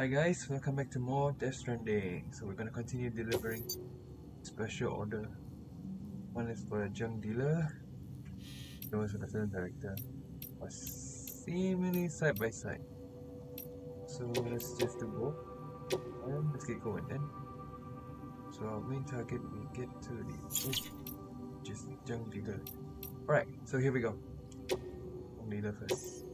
Hi guys, welcome back to more Death Stranding. So we're gonna continue delivering special order. One is for a junk dealer, the one is for the film director. But seemingly side by side. So let's just do both and let's get going then. So our main target, we get to the junk dealer. Alright, so here we go. Junk dealer first.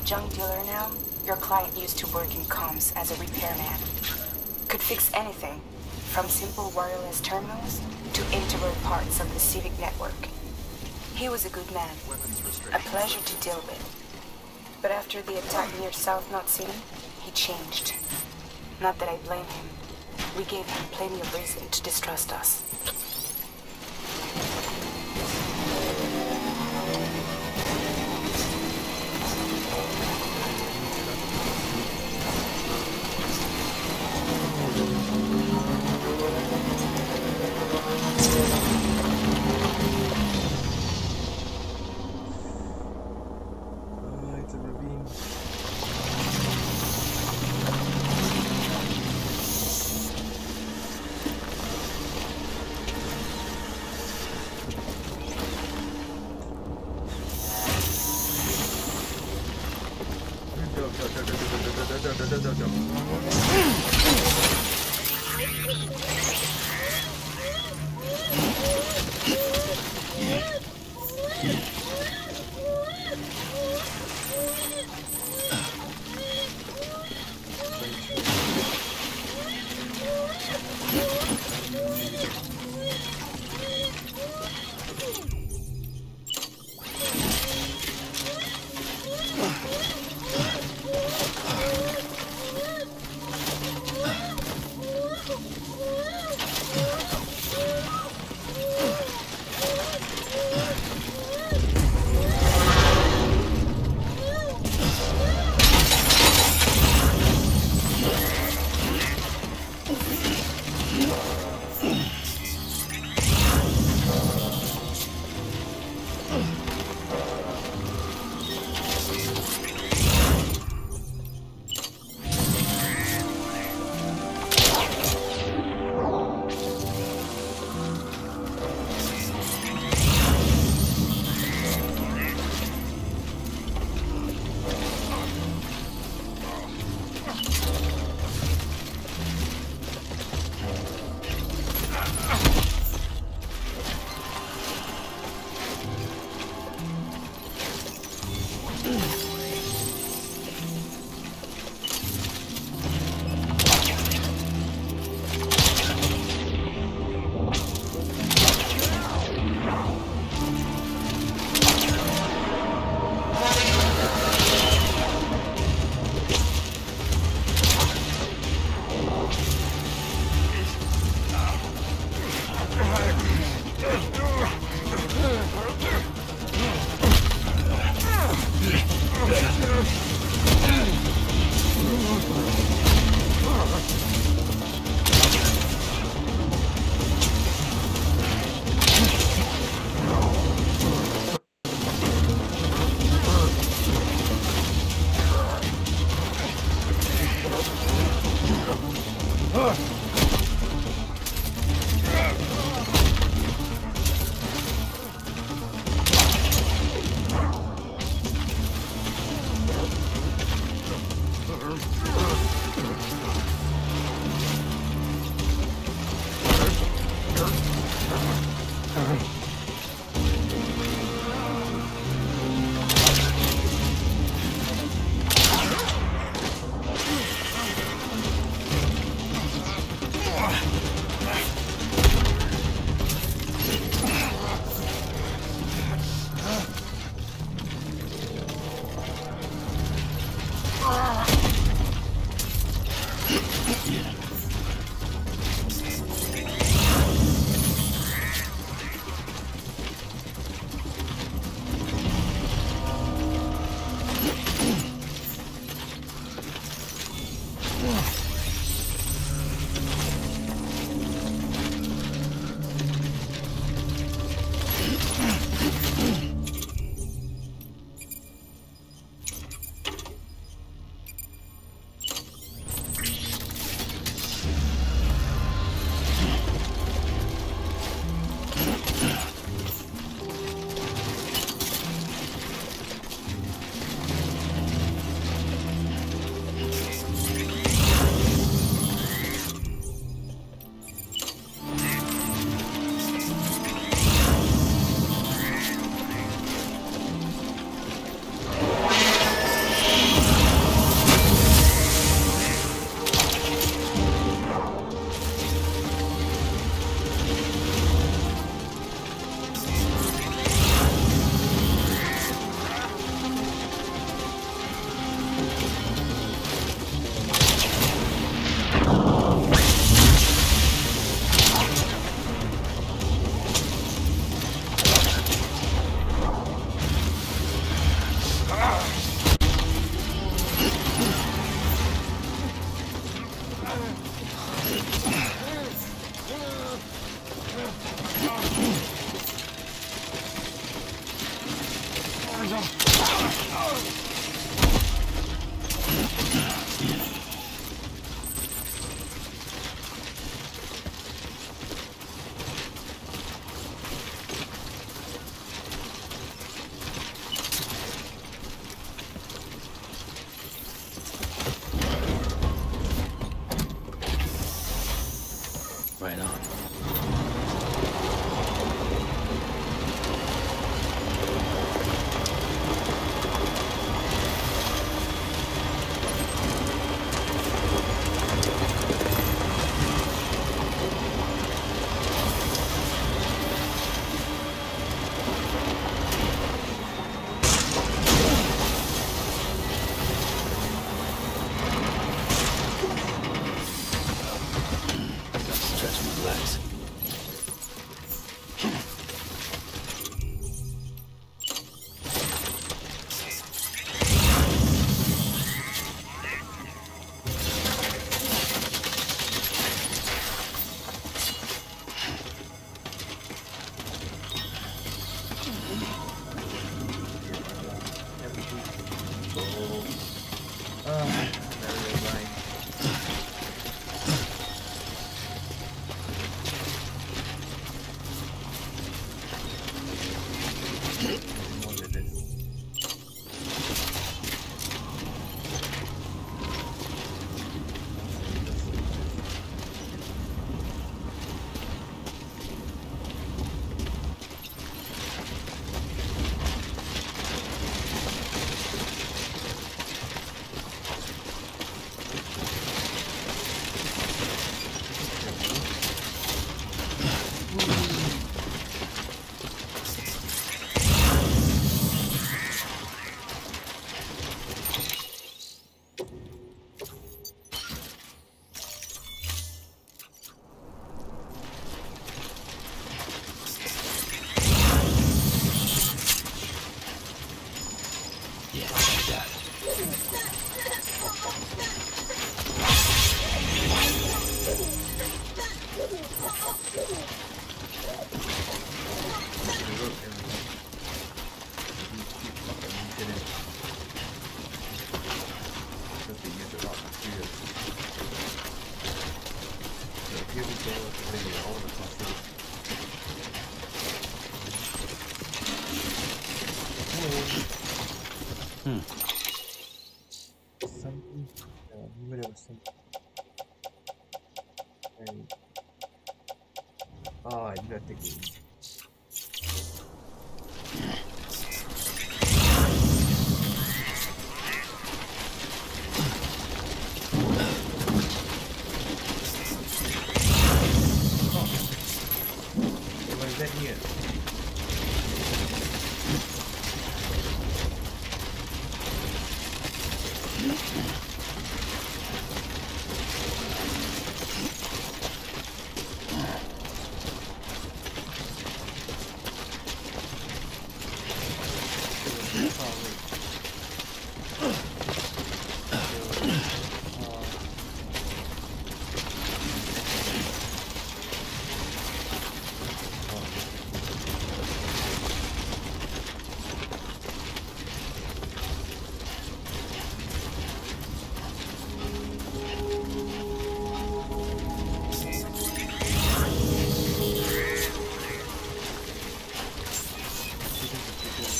A junk dealer now, your client used to work in comms as a repairman. Could fix anything, from simple wireless terminals to integral parts of the civic network. He was a good man, a pleasure to deal with. But after the attack near South Knot City, he changed. Not that I blame him. We gave him plenty of reason to distrust us.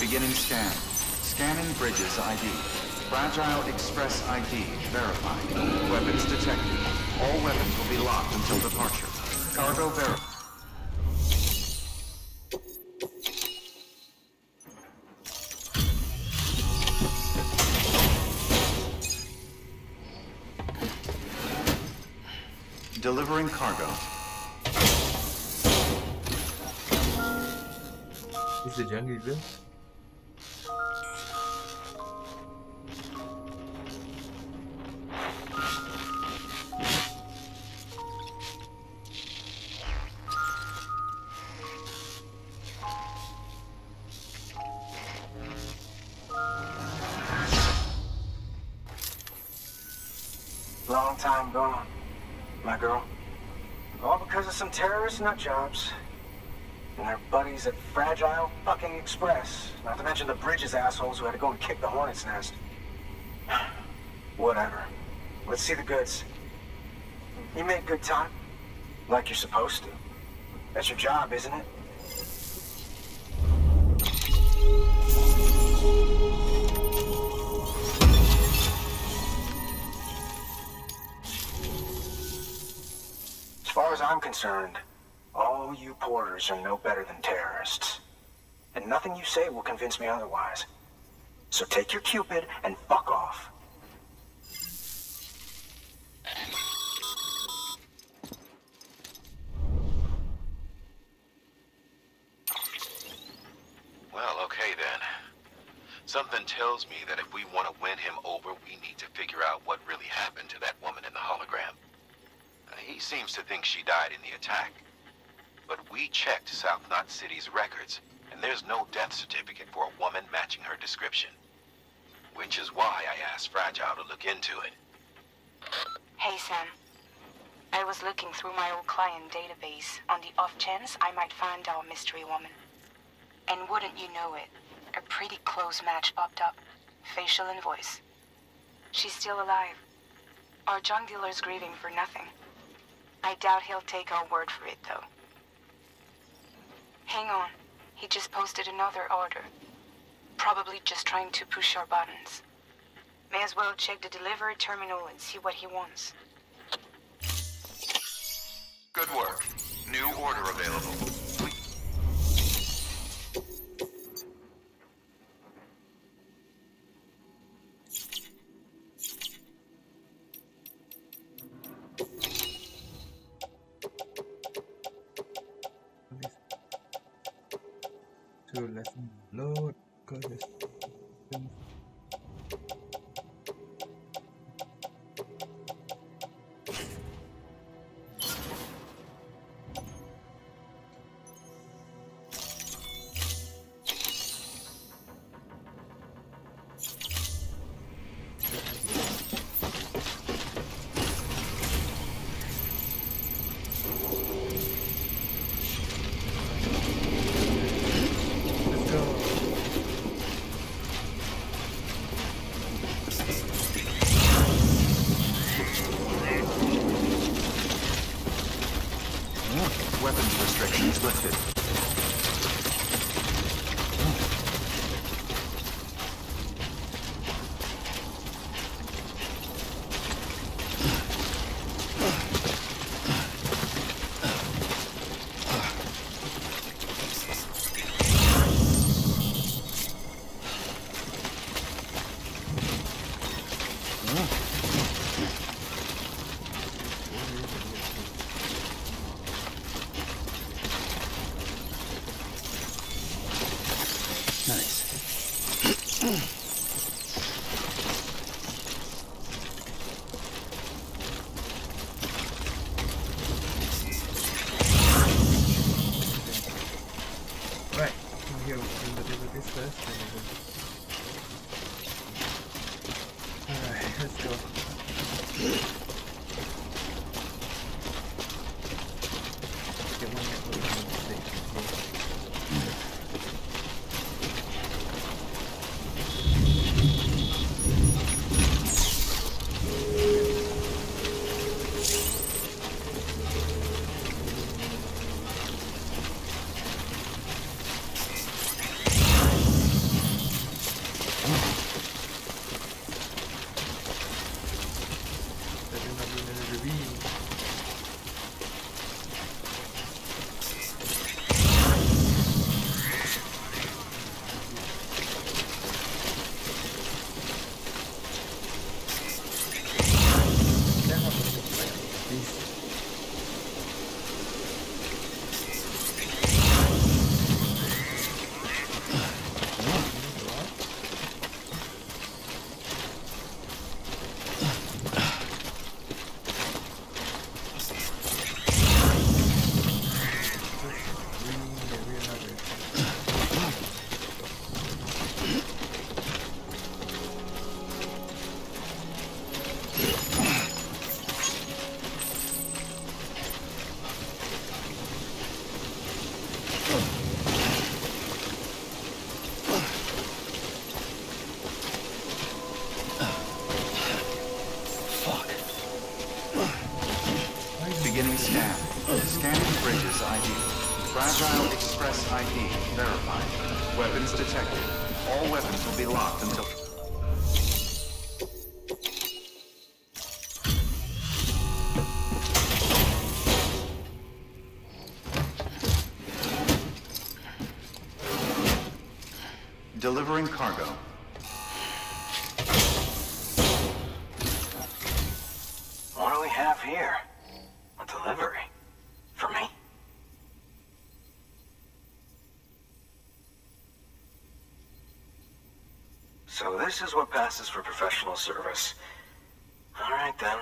Beginning scan. Scanning Bridges ID. Fragile Express ID verified. Weapons detected. All weapons will be locked until departure. Cargo verified. Delivering cargo. Is it jungle drill? Terrorist nut jobs. And our buddies at Fragile fucking Express. Not to mention the Bridges assholes who had to go and kick the hornet's nest. Whatever. Let's see the goods. You made good time. Like you're supposed to. That's your job, isn't it? As far as I'm concerned, all you porters are no better than terrorists. And nothing you say will convince me otherwise. So take your Cupid and fuck off. Well, okay then. Something tells me that if we want to win him over, we need to figure out what really happened to that woman in the hologram. He seems to think she died in the attack. But we checked South Knot City's records, and there's no death certificate for a woman matching her description. Which is why I asked Fragile to look into it. Hey, Sam. I was looking through my old client database on the off chance I might find our mystery woman. And wouldn't you know it, a pretty close match popped up, facial and voice. She's still alive. Our junk dealer's grieving for nothing. I doubt he'll take our word for it, though. Hang on. He just posted another order. Probably just trying to push our buttons. May as well check the delivery terminal and see what he wants. Good work. New order available. So let's load because Weapons detected. All weapons will be locked until... Delivering cargo. What do we have here? A delivery. For me? So this is what passes for professional service. All right, then.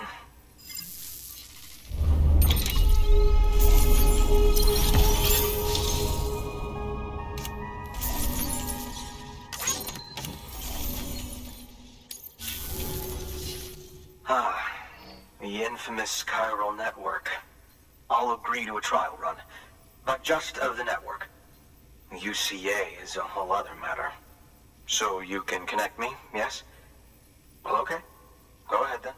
Ah, the infamous Chiral network. I'll agree to a trial run, but just of the network. UCA is a whole other matter. So you can connect me, yes? Well, okay. Go ahead, then.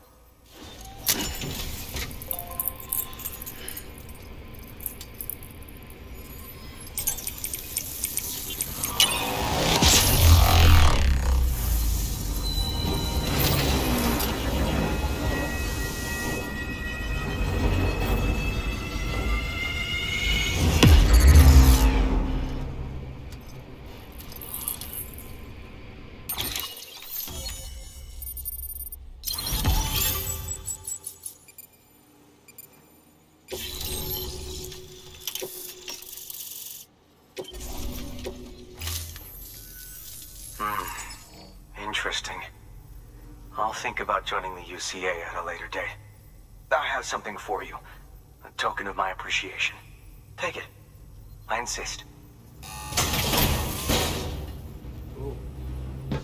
Think about joining the UCA at a later date. I have something for you. A token of my appreciation. Take it. I insist. Ooh.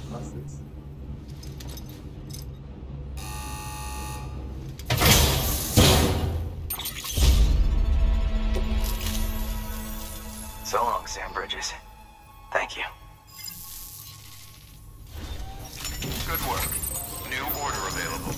Classics. So long, Sam Bridges. Thank you. Good work. New order available.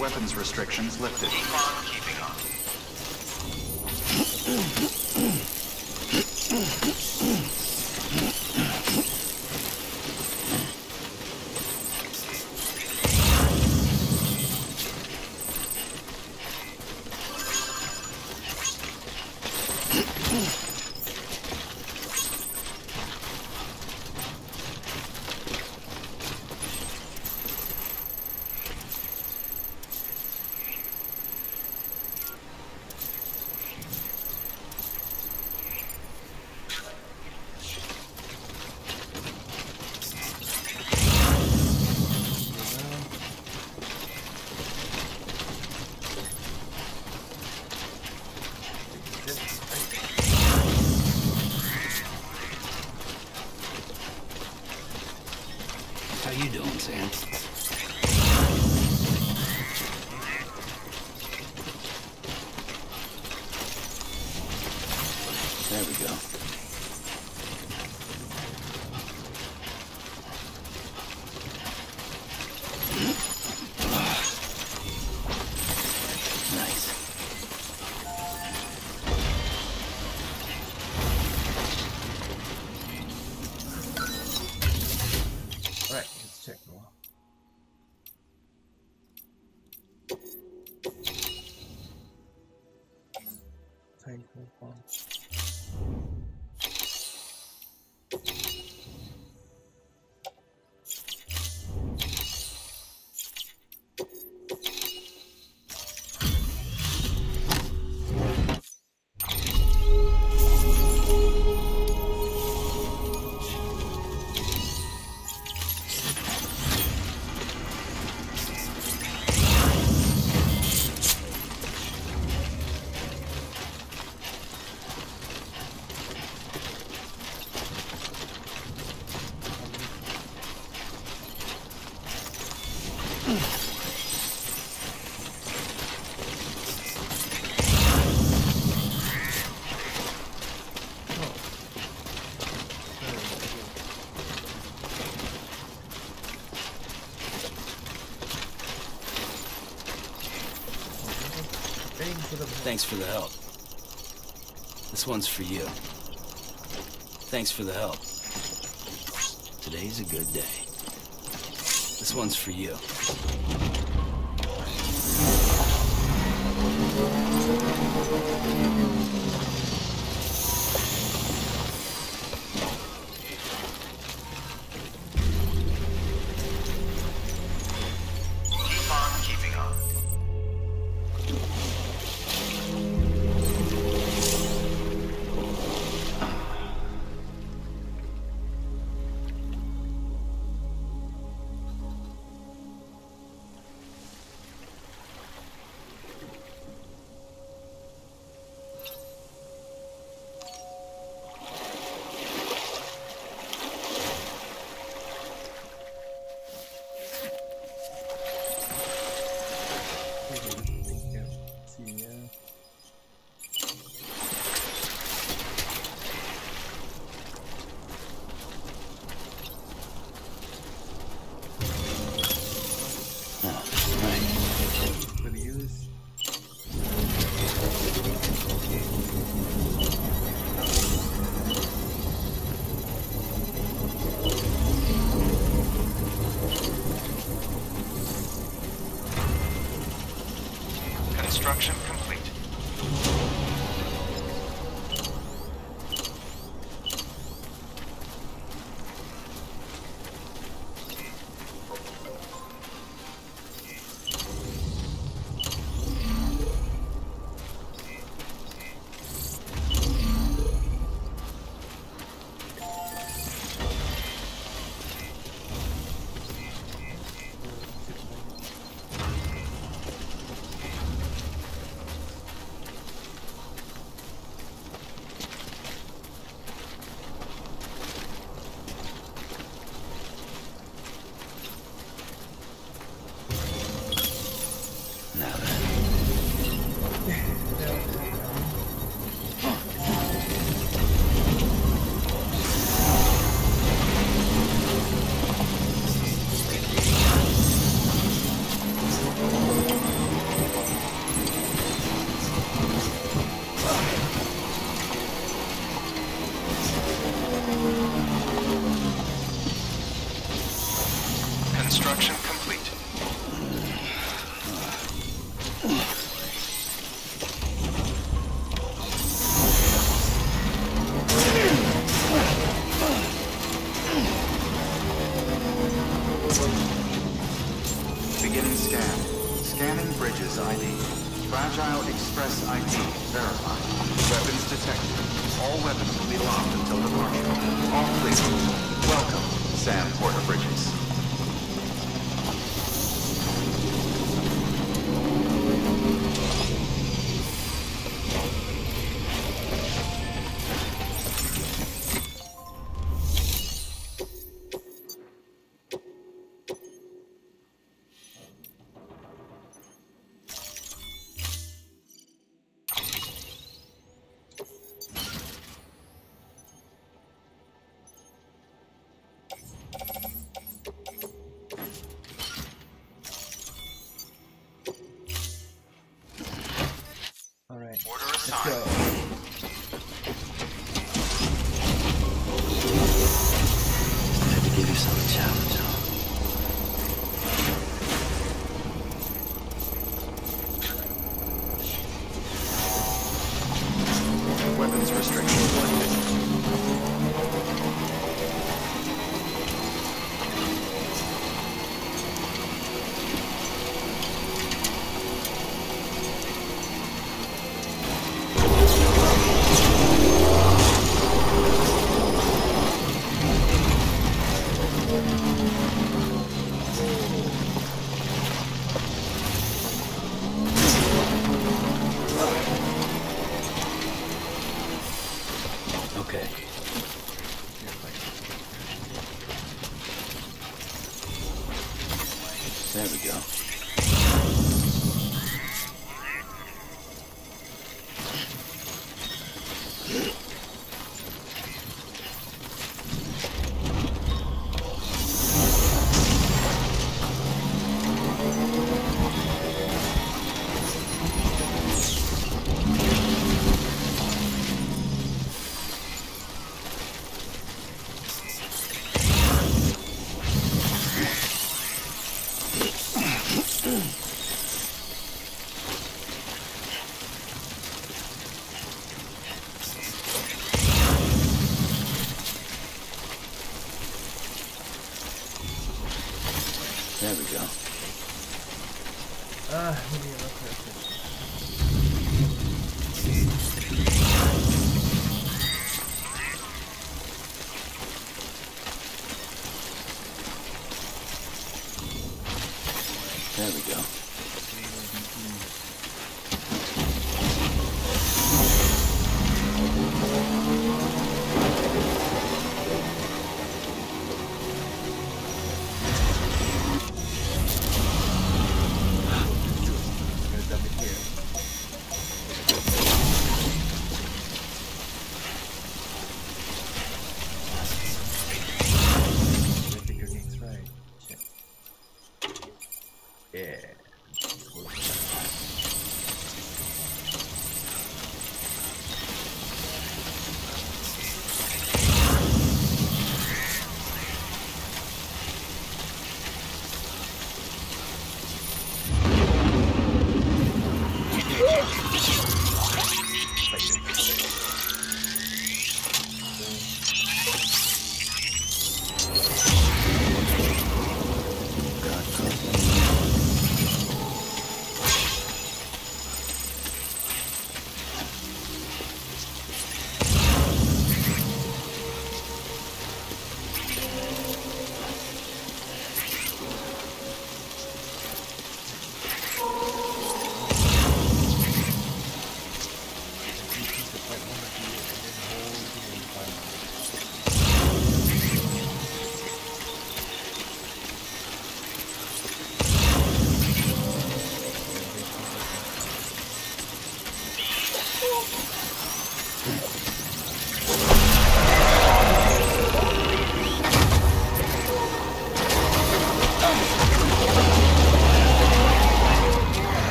Weapons restrictions lifted. Keep on keeping on. Thanks for the help. This one's for you. Thanks for the help. Today's a good day. This one's for you. Construction complete. Fragile Express ID verified. Weapons detected. All weapons will be locked until departure. All clear. Welcome, Sam Bridges.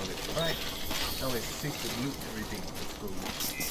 covered it. Alright, now let's seek and loot everything that's going on.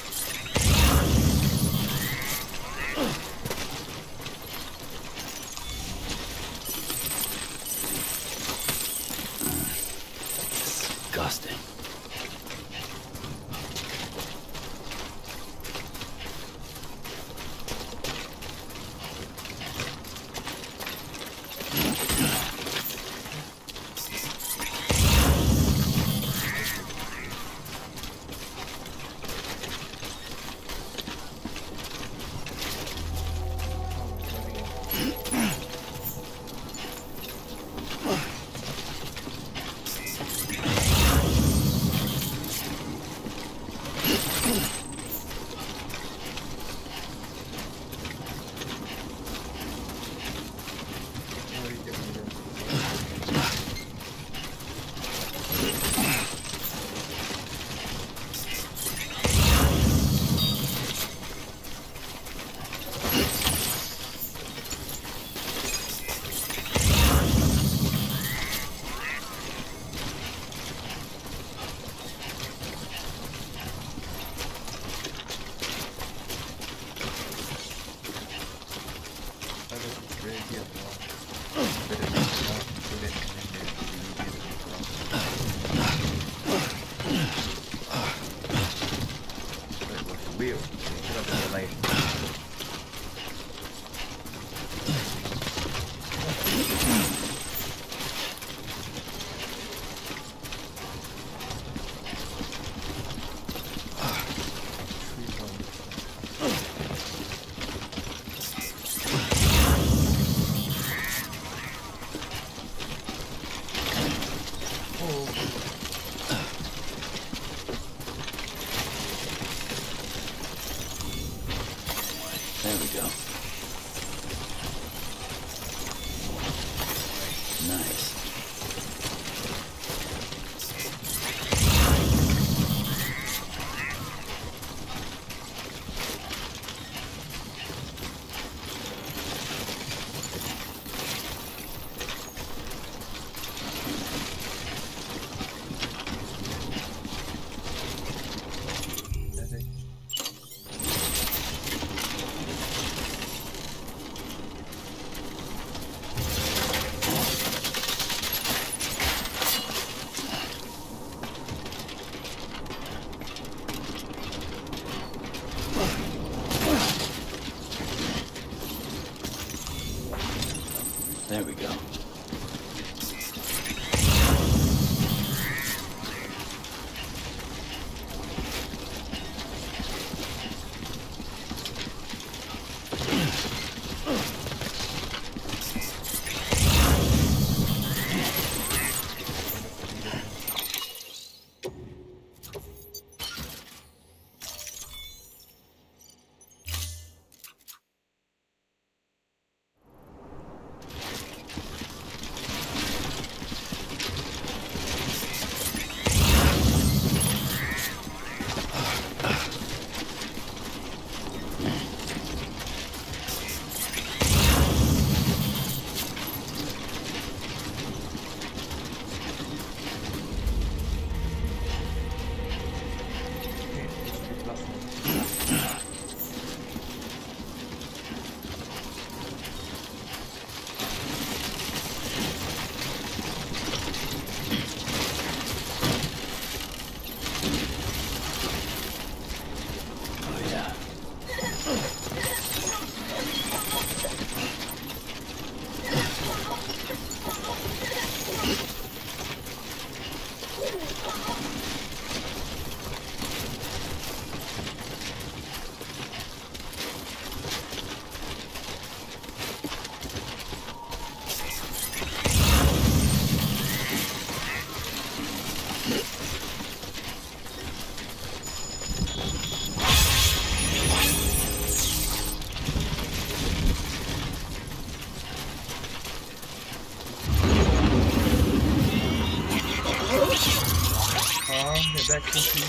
Disgusting.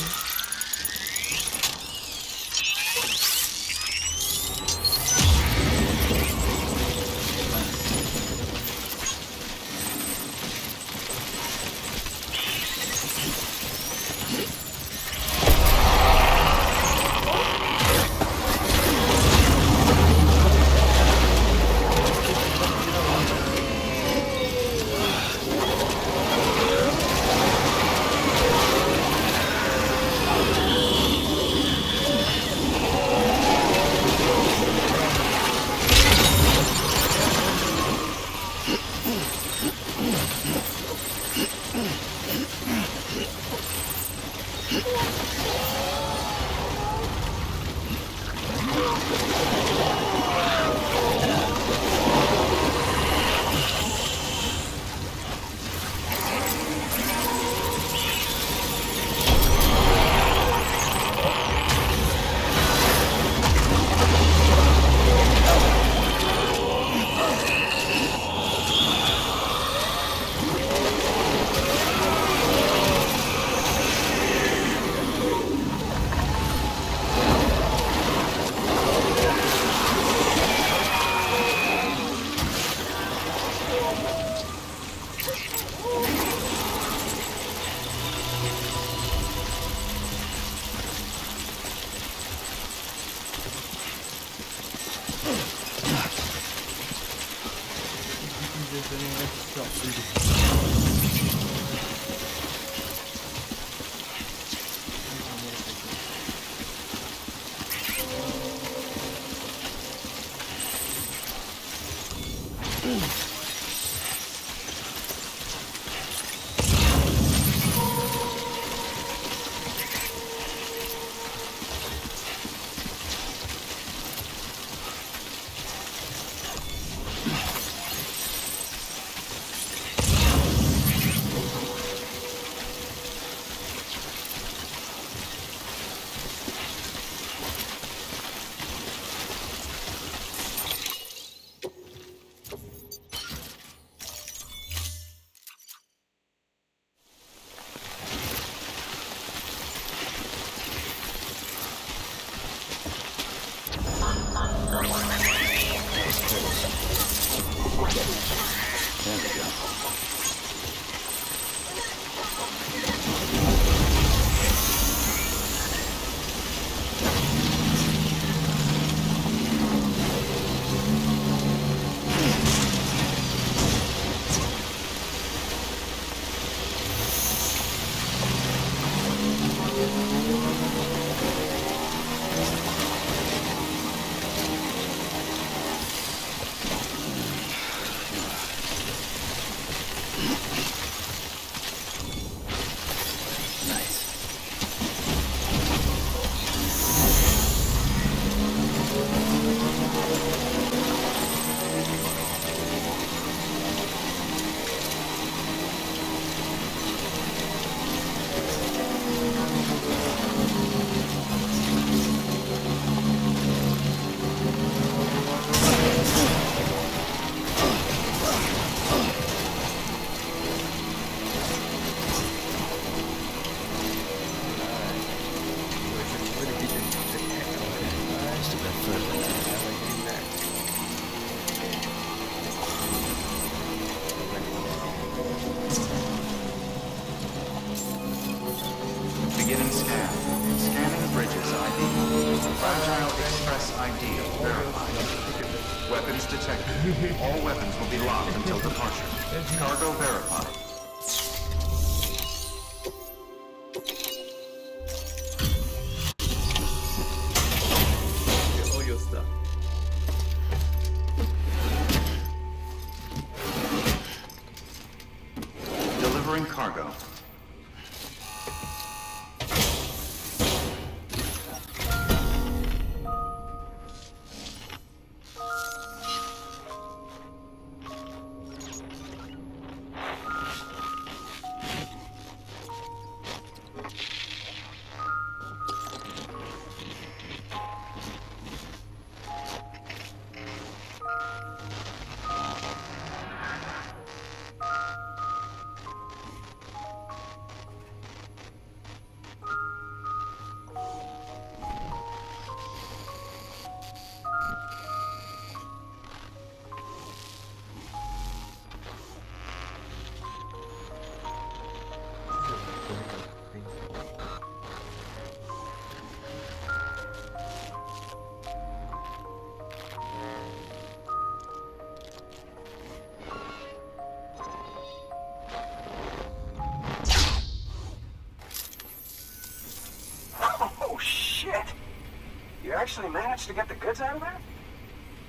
Actually managed to get the goods out of there?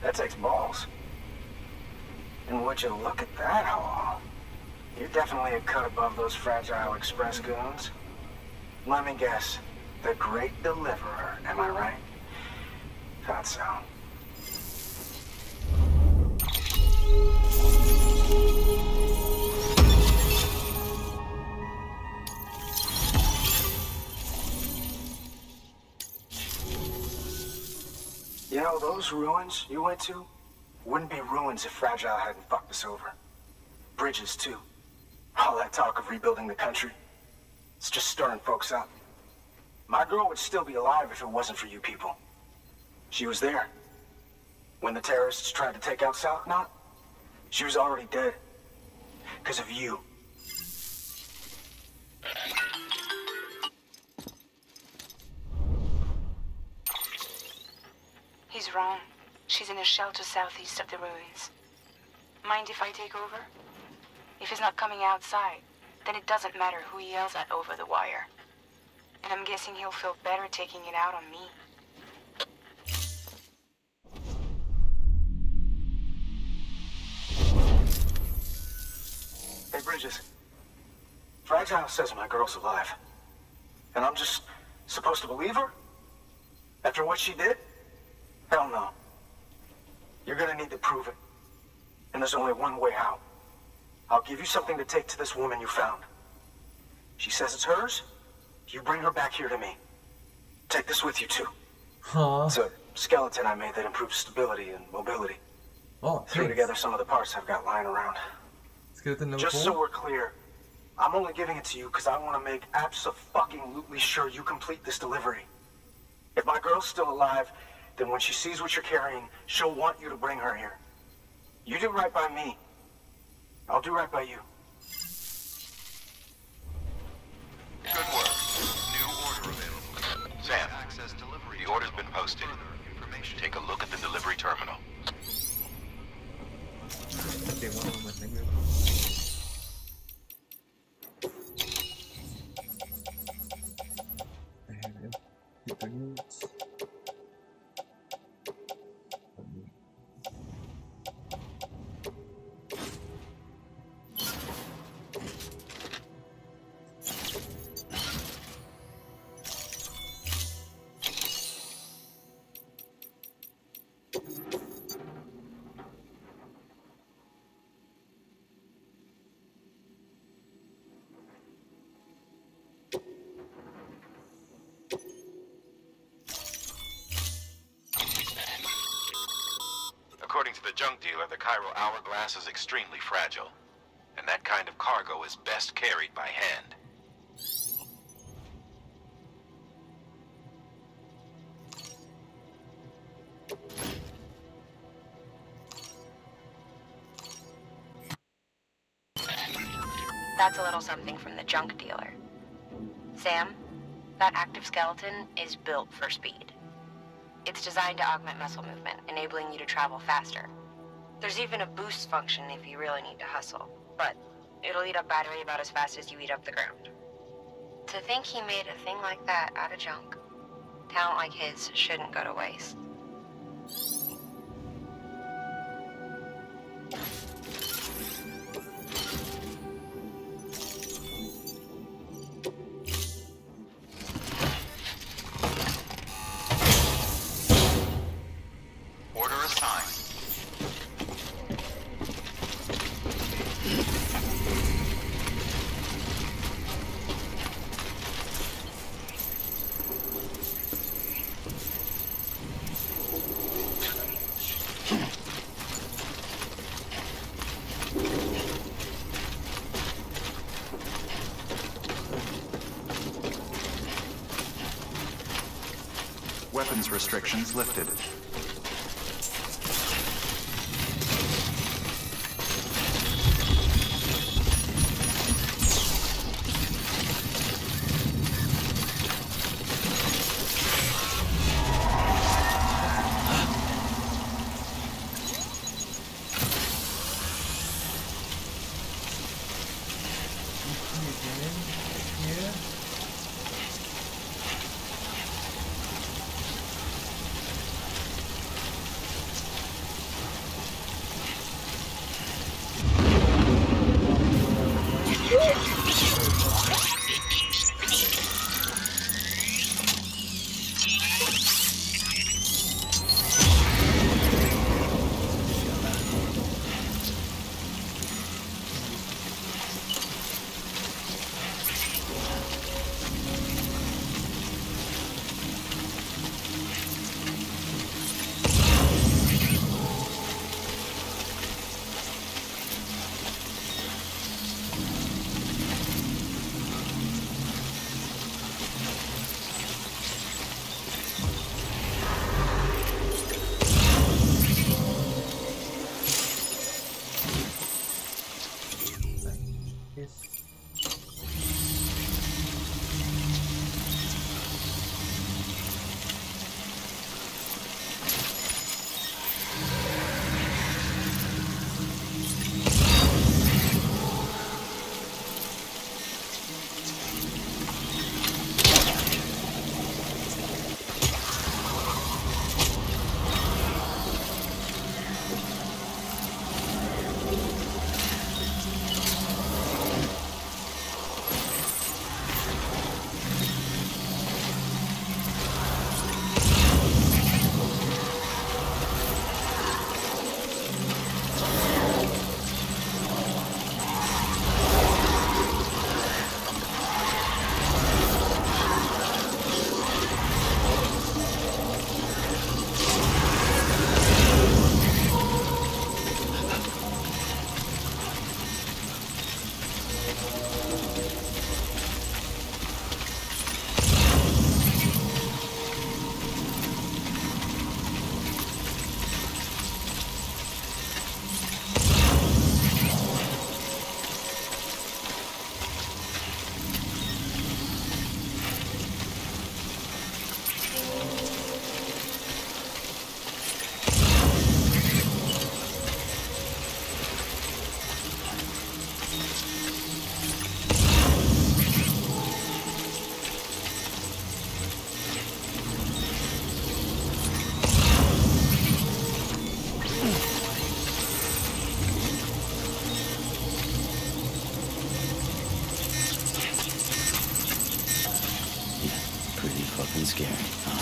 That takes balls. And would you look at that haul? You're definitely a cut above those Fragile Express goons. Let me guess. The Great Deliverer, am I right? Thought so. You know, those ruins you went to wouldn't be ruins if Fragile hadn't fucked us over. Bridges, too. All that talk of rebuilding the country. It's just stirring folks up. My girl would still be alive if it wasn't for you people. She was there. When the terrorists tried to take out South Knot, she was already dead. Because of you. He's wrong. She's in a shelter southeast of the ruins. Mind if I take over? If he's not coming outside, then it doesn't matter who he yells at over the wire. And I'm guessing he'll feel better taking it out on me. Hey, Bridges. Fragile says my girl's alive. And I'm just supposed to believe her? After what she did? Hell no. You're gonna need to prove it. And there's only one way out. I'll give you something to take to this woman you found. She says it's hers. You bring her back here to me. Take this with you, too. Huh. It's a skeleton I made that improves stability and mobility. Oh, threw together some of the parts I've got lying around. Just so we're clear, I'm only giving it to you because I want to make abso-fucking-lutely sure you complete this delivery. If my girl's still alive, then when she sees what you're carrying, she'll want you to bring her here. You do right by me. I'll do right by you. Good work. Sam, the order's been posted. Take a look at the delivery terminal. The junk dealer, the Cairo hourglass is extremely fragile, and that kind of cargo is best carried by hand. That's a little something from the junk dealer. Sam, that active skeleton is built for speed. It's designed to augment muscle movement, enabling you to travel faster. There's even a boost function if you really need to hustle, but it'll eat up battery about as fast as you eat up the ground. To think he made a thing like that out of junk. Talent like his shouldn't go to waste. Weapons restrictions lifted. Fucking scary, huh?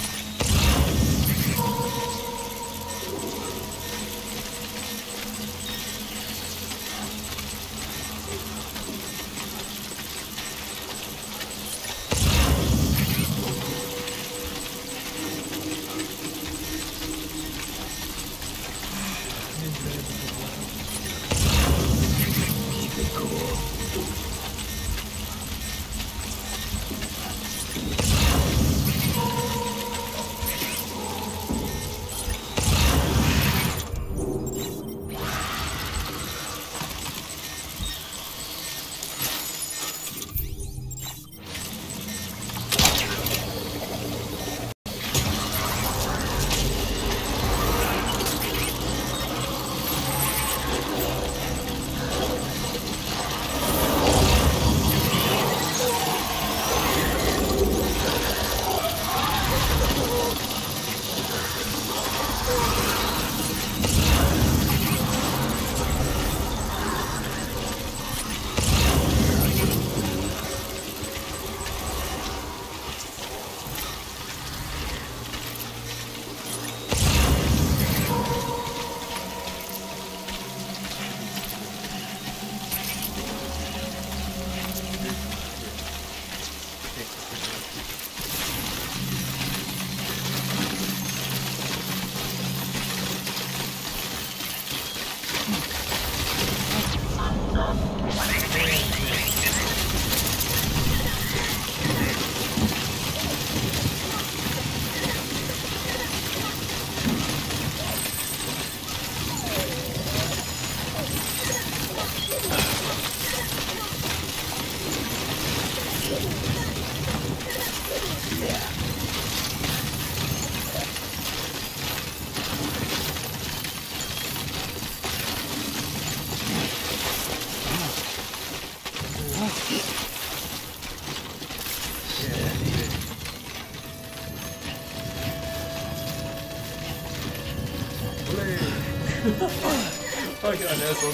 I got an asshole.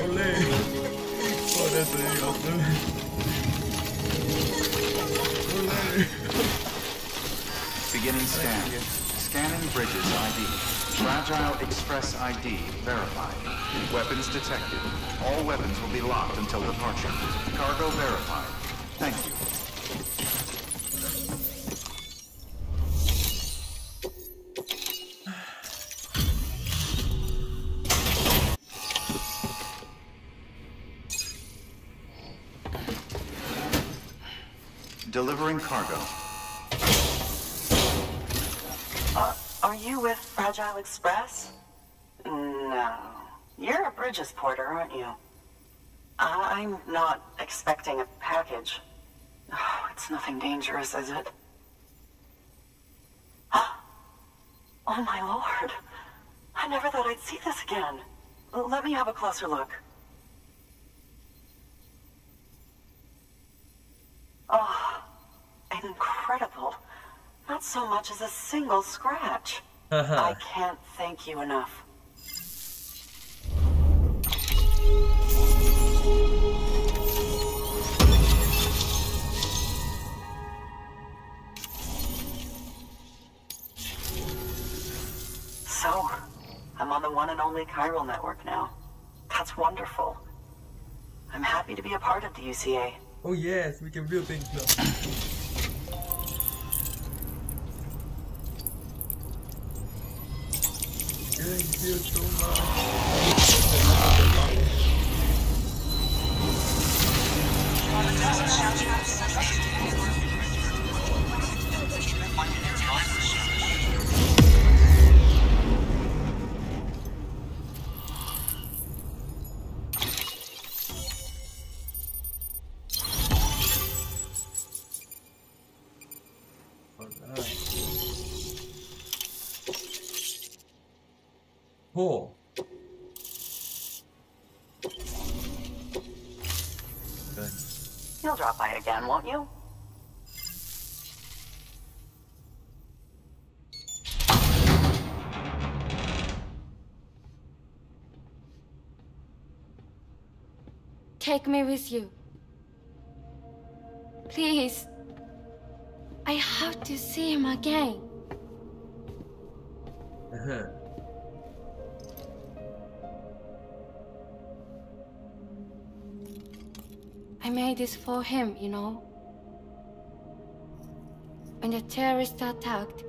Olé. Oh, that's an asshole. Olé. Beginning scan. Scanning Bridges ID. Fragile Express ID verified. Weapons detected. All weapons will be locked until departure. Cargo verified. Thank you. Delivering cargo. Are you with Fragile Express? No. You're a Bridges porter, aren't you? I'm not expecting a package. Oh, it's nothing dangerous, is it? Oh my lord. I never thought I'd see this again. Let me have a closer look. Oh. Incredible. Not so much as a single scratch. I can't thank you enough. So, I'm on the one and only Chiral network now. That's wonderful. I'm happy to be a part of the UCA. Oh yes, we can build things now. Thank you so much. All right. Oh. Okay. You'll drop by it again, won't you? Take me with you. Please. I have to see him again. Uh-huh. I made this for him, you know. When the terrorists attacked,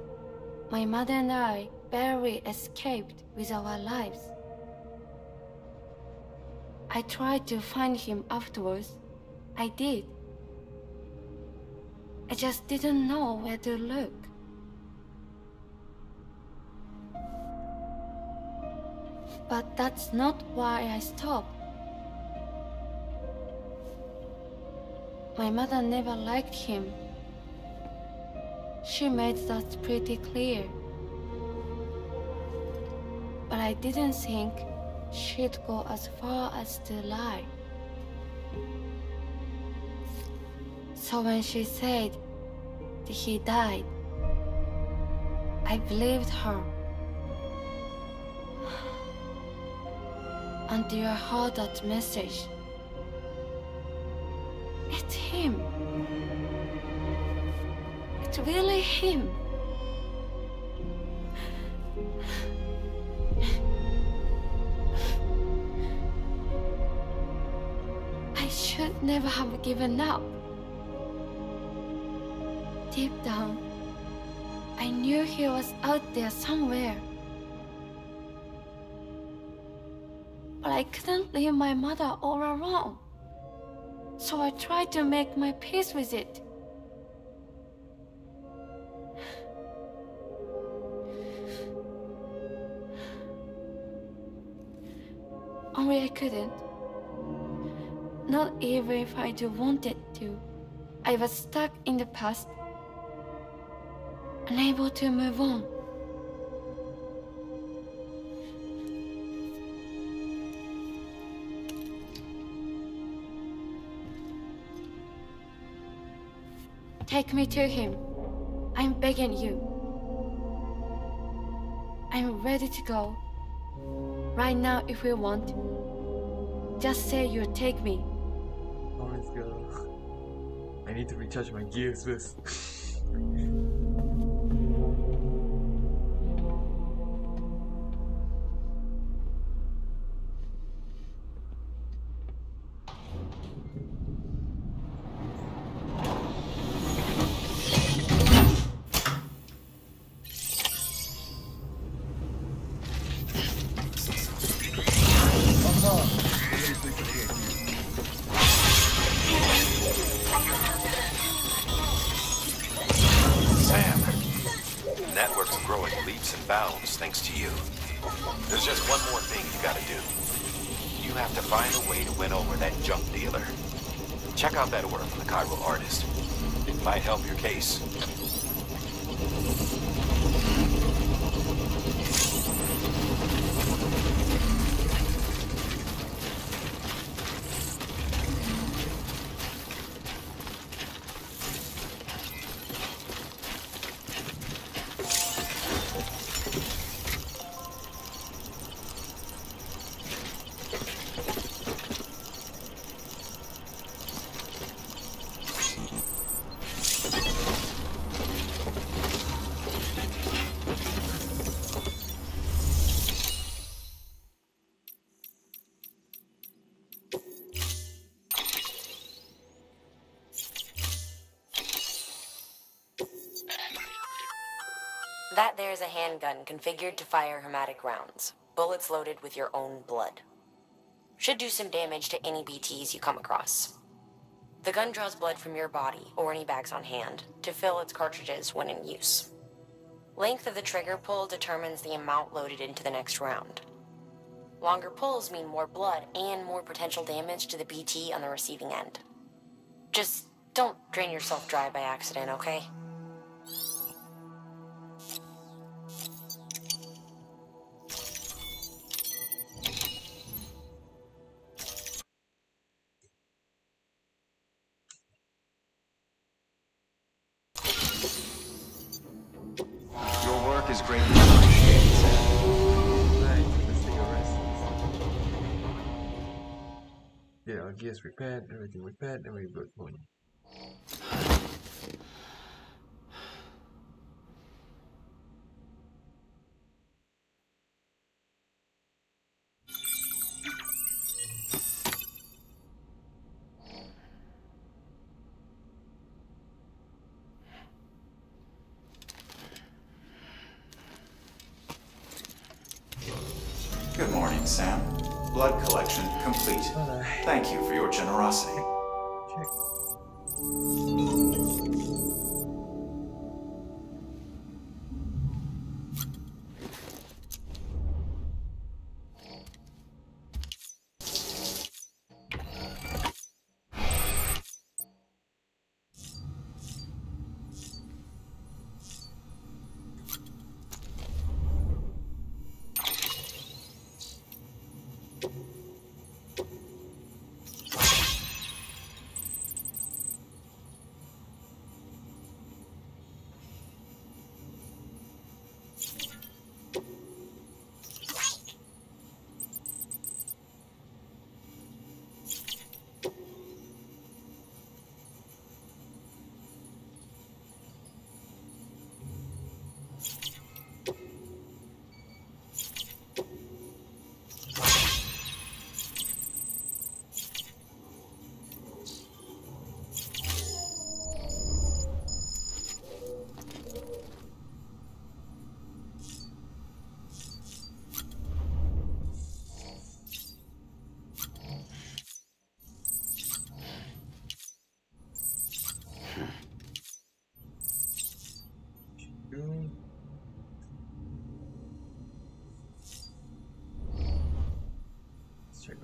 my mother and I barely escaped with our lives. I tried to find him afterwards. I did. I just didn't know where to look. But that's not why I stopped. My mother never liked him. She made that pretty clear. But I didn't think she'd go as far as to lie. So when she said that he died, I believed her. Until I heard that message. It's him. It's really him. I should never have given up. Deep down, I knew he was out there somewhere. But I couldn't leave my mother all alone. So I tried to make my peace with it. Only I couldn't. Not even if I wanted to. I was stuck in the past, unable to move on. Take me to him. I'm begging you. I'm ready to go. Right now, if you want. Just say you'll take me. Oh, let's go. I need to recharge my gears first. That there is a handgun configured to fire hermetic rounds, bullets loaded with your own blood. Should do some damage to any BTs you come across. The gun draws blood from your body or any bags on hand to fill its cartridges when in use. Length of the trigger pull determines the amount loaded into the next round. Longer pulls mean more blood and more potential damage to the BT on the receiving end. Just don't drain yourself dry by accident, okay? Gears repaired, everything repaired, and we both won. Good morning, Sam. Blood collection complete. Thank you for your generosity. Check.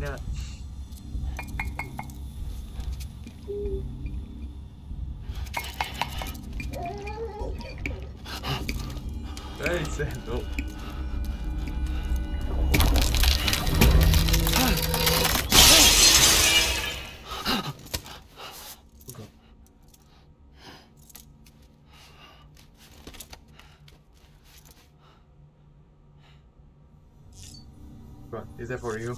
No. What is that for you?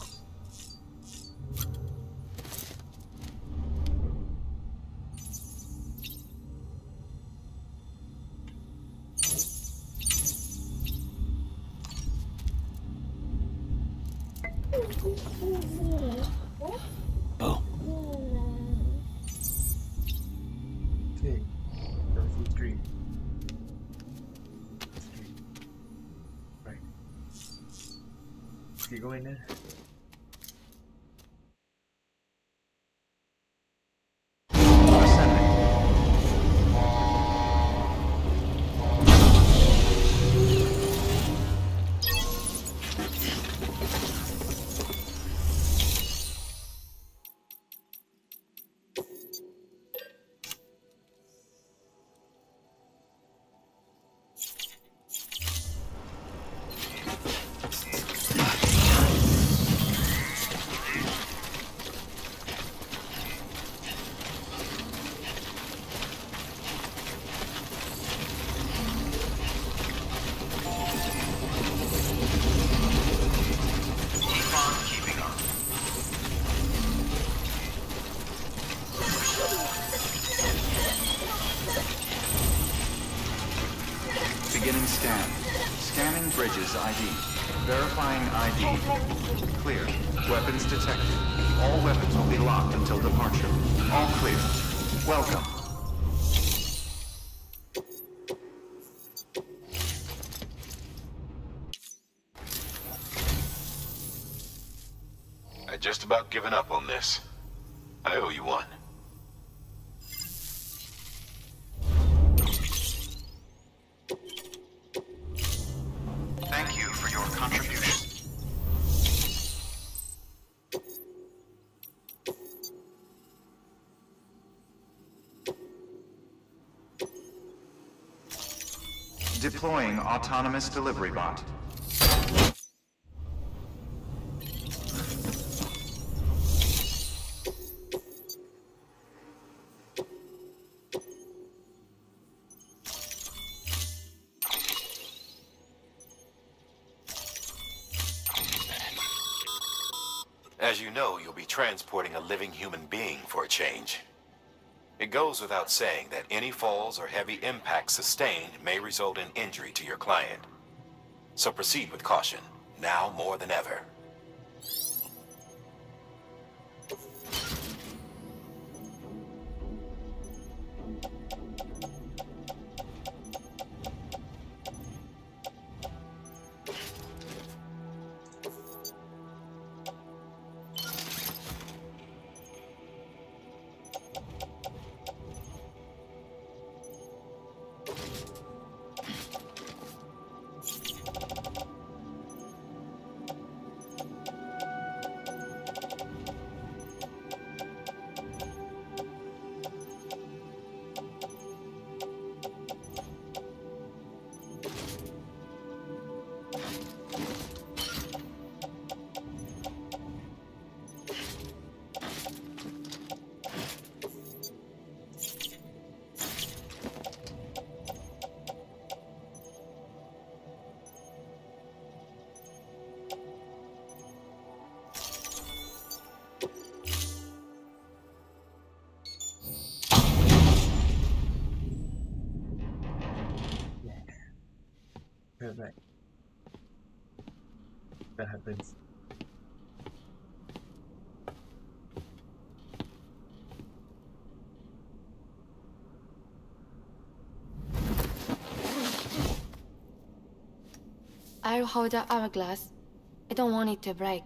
ID. Verifying ID. Clear. Weapons detected. All weapons will be locked until departure. All clear. Welcome. I just about given up on this. I owe you one. Deploying autonomous delivery bot. As you know, you'll be transporting a living human being for a change. It goes without saying that any falls or heavy impacts sustained may result in injury to your client. So proceed with caution, now more than ever. That happens. I'll hold the hourglass. I don't want it to break.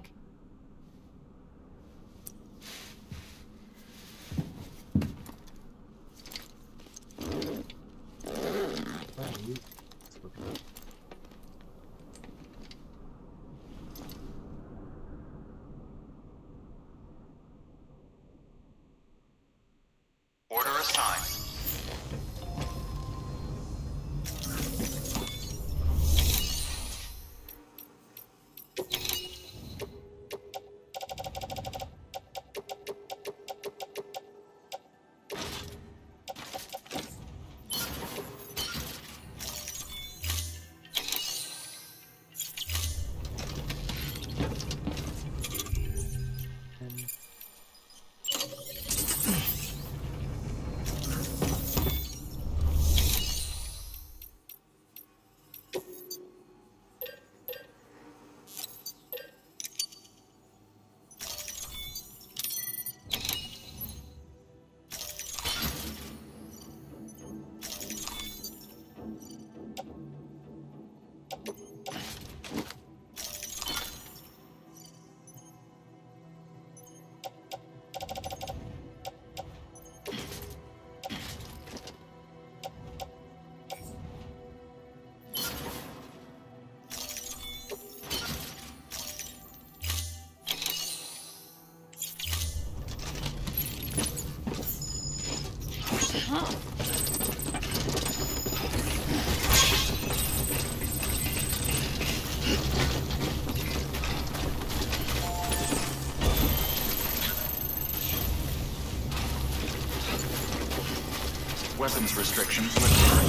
Weapons restrictions lifted.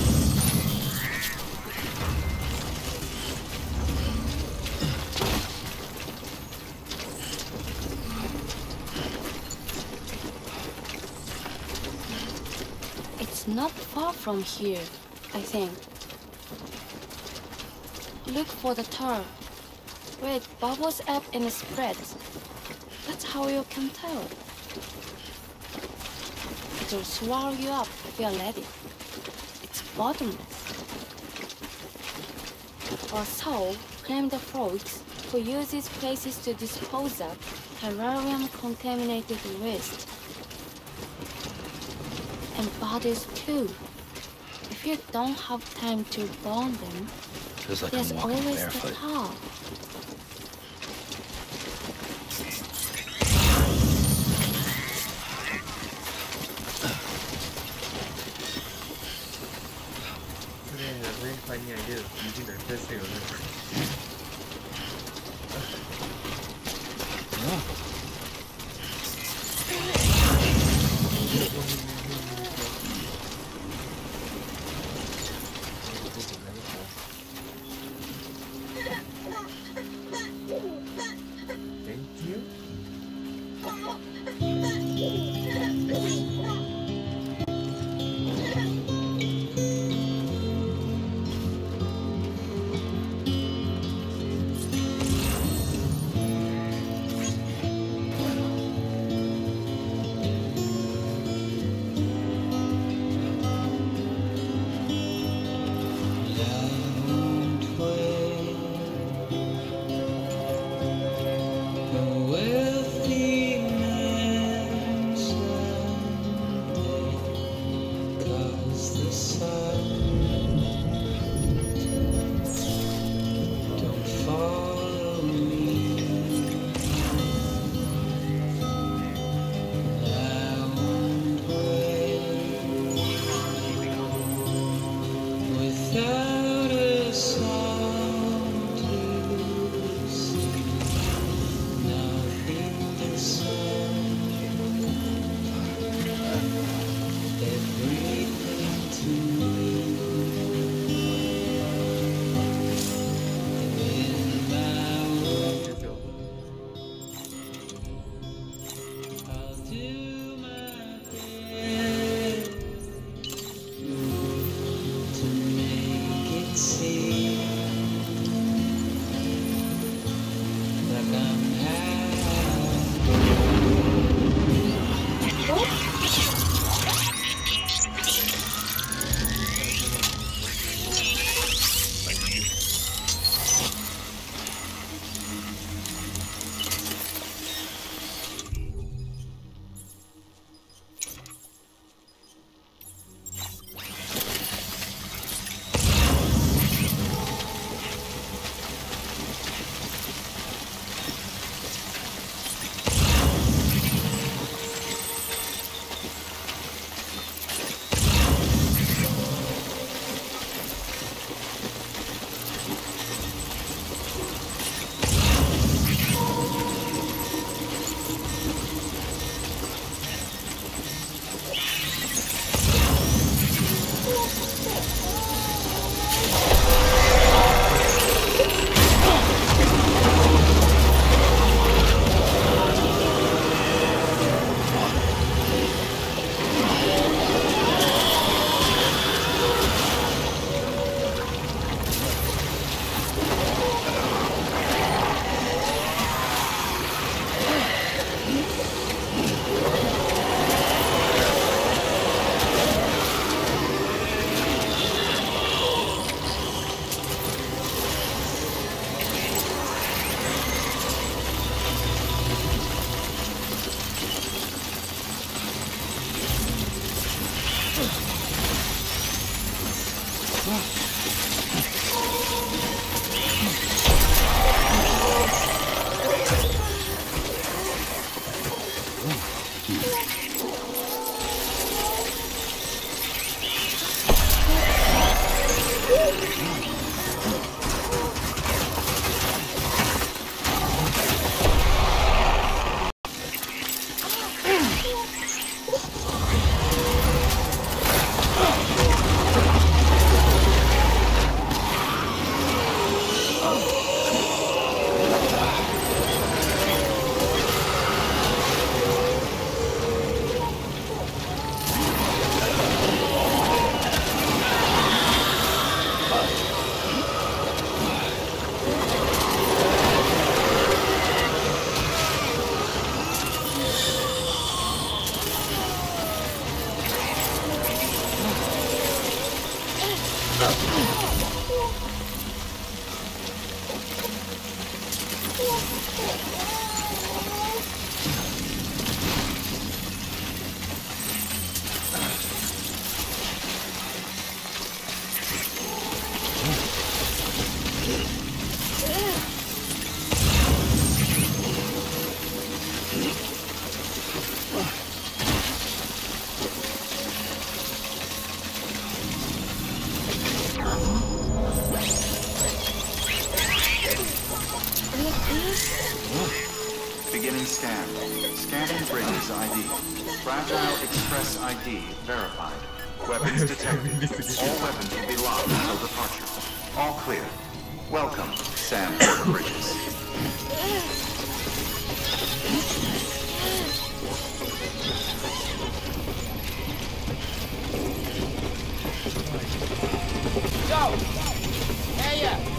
It's not far from here, I think. Look for the tar. Where it bubbles up and spreads. That's how you can tell. It'll swallow you up if you're let it. It's bottomless. Or so claim the frogs who use these places to dispose of terrarium-contaminated waste. And bodies too. If you don't have time to burn them, like there's always the tar. I 관리하여 움직을 했어요. ID. Fragile Express ID verified. Weapons detected. All weapons will be locked until departure. All clear. Welcome, Sam Bridges. Go! Hey, yeah!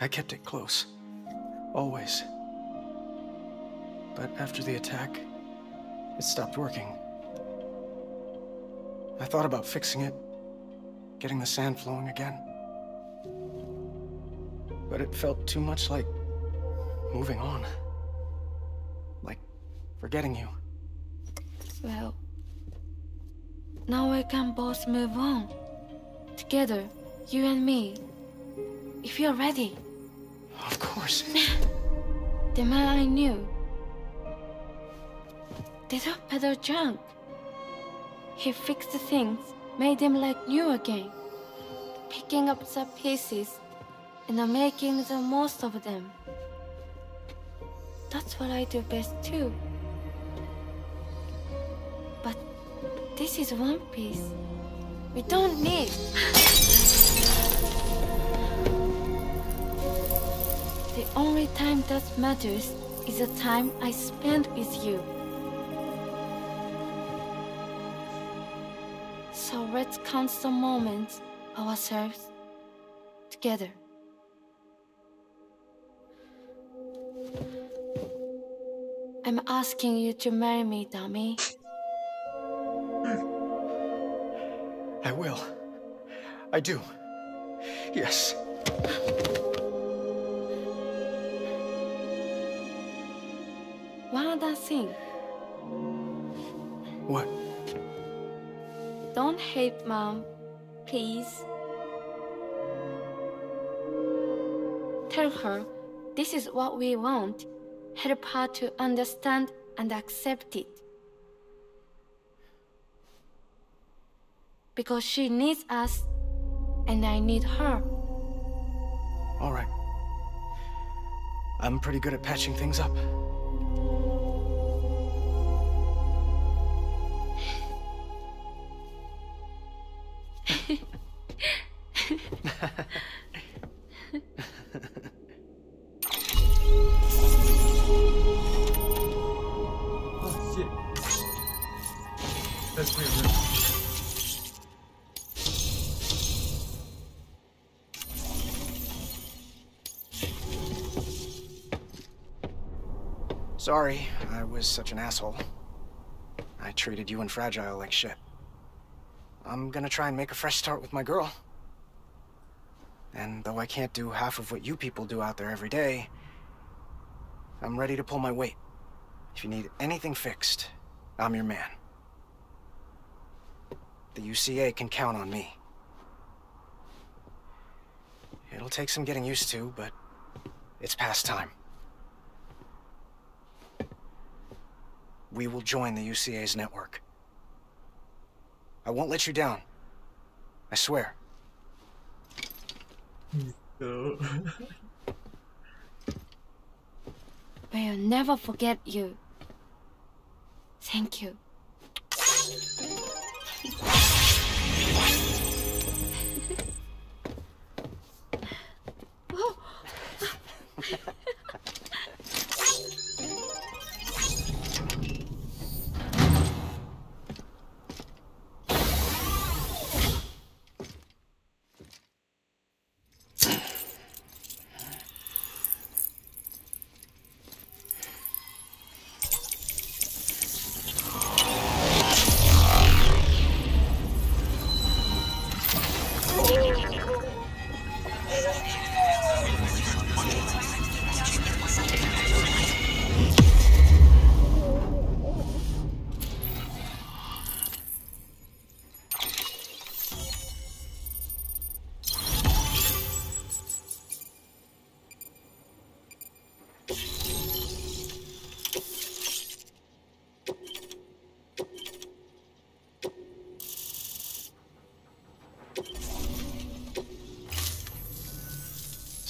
I kept it close, always. But after the attack, it stopped working. I thought about fixing it, getting the sand flowing again. But it felt too much like moving on, like forgetting you. Well, now we can both move on, together, you and me, if you're ready. Of course. The man I knew. They don't peddle junk. He fixed things, made them like new again. Picking up the pieces and making the most of them. That's what I do best too. But this is one piece we don't need. The only time that matters is the time I spend with you. So let's count the moments ourselves together. I'm asking you to marry me, dummy. I will. I do. Yes. One other thing. What? Don't hate Mom, please. Tell her this is what we want. Help her to understand and accept it. Because she needs us, and I need her. All right. I'm pretty good at patching things up. Oh shit. That's pretty rude. Sorry, I was such an asshole. I treated you and Fragile like shit. I'm gonna try and make a fresh start with my girl. And though I can't do half of what you people do out there every day, I'm ready to pull my weight. If you need anything fixed, I'm your man. The UCA can count on me. It'll take some getting used to, but it's past time. We will join the UCA's network. I won't let you down. I swear. No. We'll never forget you. Thank you.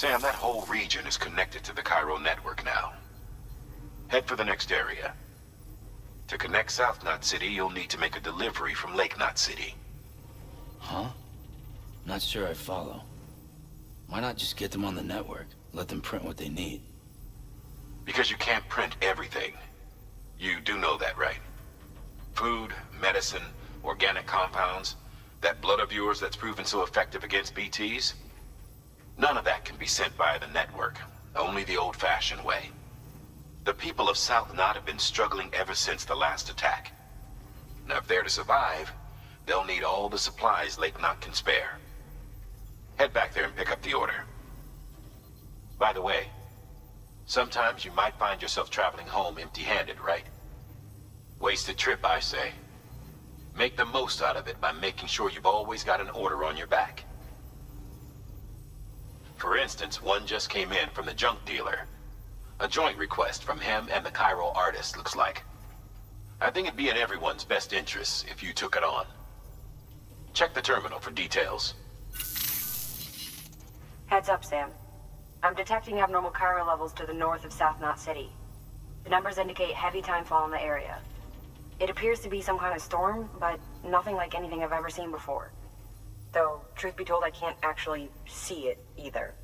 Sam, that whole region is connected to the Cairo network now. Head for the next area. To connect South Knot City, you'll need to make a delivery from Lake Knot City. Huh? Not sure I follow. Why not just get them on the network? Let them print what they need. Because you can't print everything. You do know that, right? Food, medicine, organic compounds, that blood of yours that's proven so effective against BTs, none of that can be sent via the network, only the old-fashioned way. The people of South Knot have been struggling ever since the last attack. Now, if they're to survive, they'll need all the supplies Lake Knot can spare. Head back there and pick up the order. By the way, sometimes you might find yourself traveling home empty-handed, right? Wasted trip, I say. Make the most out of it by making sure you've always got an order on your back. For instance, one just came in from the junk dealer. A joint request from him and the Cairo artist, looks like. I think it'd be in everyone's best interests if you took it on. Check the terminal for details. Heads up, Sam. I'm detecting abnormal Cairo levels to the north of South Knot City. The numbers indicate heavy timefall in the area. It appears to be some kind of storm, but nothing like anything I've ever seen before. Though, truth be told, I can't actually see it, either.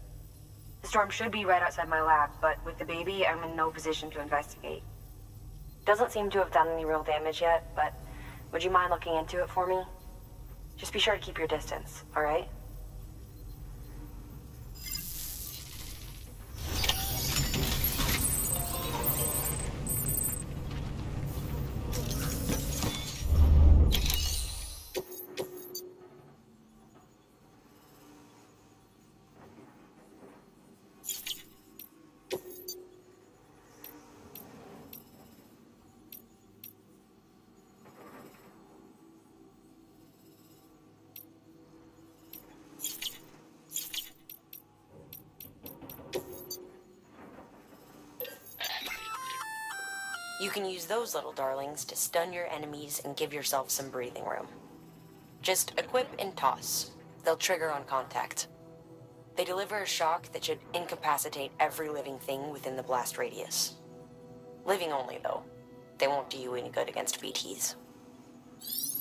The storm should be right outside my lab, but with the baby, I'm in no position to investigate. Doesn't seem to have done any real damage yet, but would you mind looking into it for me? Just be sure to keep your distance, alright? You can use those little darlings to stun your enemies and give yourself some breathing room. Just equip and toss. They'll trigger on contact. They deliver a shock that should incapacitate every living thing within the blast radius. Living only, though. They won't do you any good against BTs.